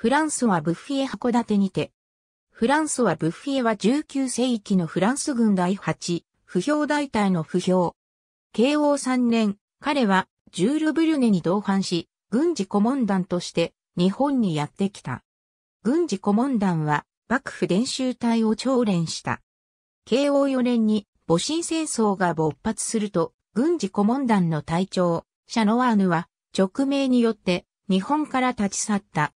フランソワ・ブッフィエ函館にて。フランソワ・ブッフィエは19世紀のフランス軍第8、歩兵大隊の歩兵。慶応3年、彼はジュール・ブリュネに同伴し、軍事顧問団として日本にやってきた。軍事顧問団は幕府伝習隊を調練した。慶応4年に戊辰戦争が勃発すると、軍事顧問団の隊長、シャノワーヌは勅命によって日本から立ち去った。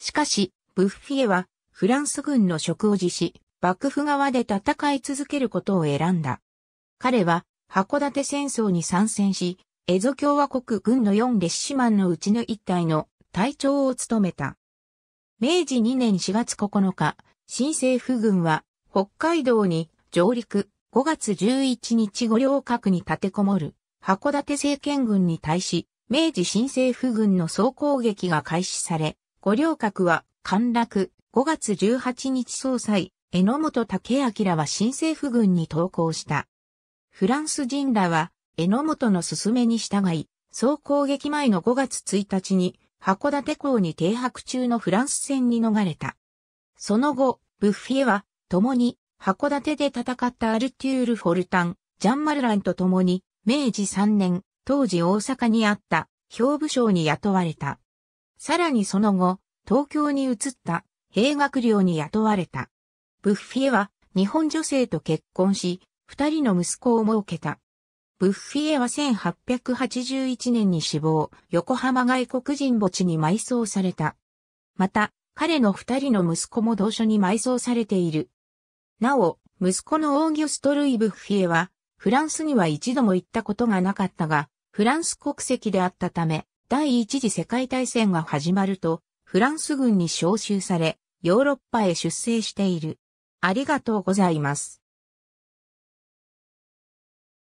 しかし、ブッフィエはフランス軍の職を辞し、幕府側で戦い続けることを選んだ。彼は函館戦争に参戦し、エゾ共和国軍の4烈士マンのうちの1隊の隊長を務めた。明治2年4月9日、新政府軍は北海道に上陸、5月11日五稜郭に立てこもる函館政権軍に対し、明治新政府軍の総攻撃が開始され、五稜郭は陥落。5月18日総裁、榎本武彰は新政府軍に投降した。フランス人らは、榎本の勧めに従い、総攻撃前の5月1日に、函館港に停泊中のフランス船に逃れた。その後、ブッフィエは、共に、函館で戦ったアルテュール・フォルタン、ジャン・マルランと共に、明治3年、当時大阪にあった、兵部省に雇われた。さらにその後、東京に移った、兵学寮に雇われた。ブッフィエは、日本女性と結婚し、二人の息子を設けた。ブッフィエは1881年に死亡、横浜外国人墓地に埋葬された。また、彼の二人の息子も同所に埋葬されている。なお、息子のオーギュスト・ルイ・ブッフィエは、フランスには一度も行ったことがなかったが、フランス国籍であったため、第一次世界大戦が始まると、フランス軍に召集され、ヨーロッパへ出征している。ありがとうございます。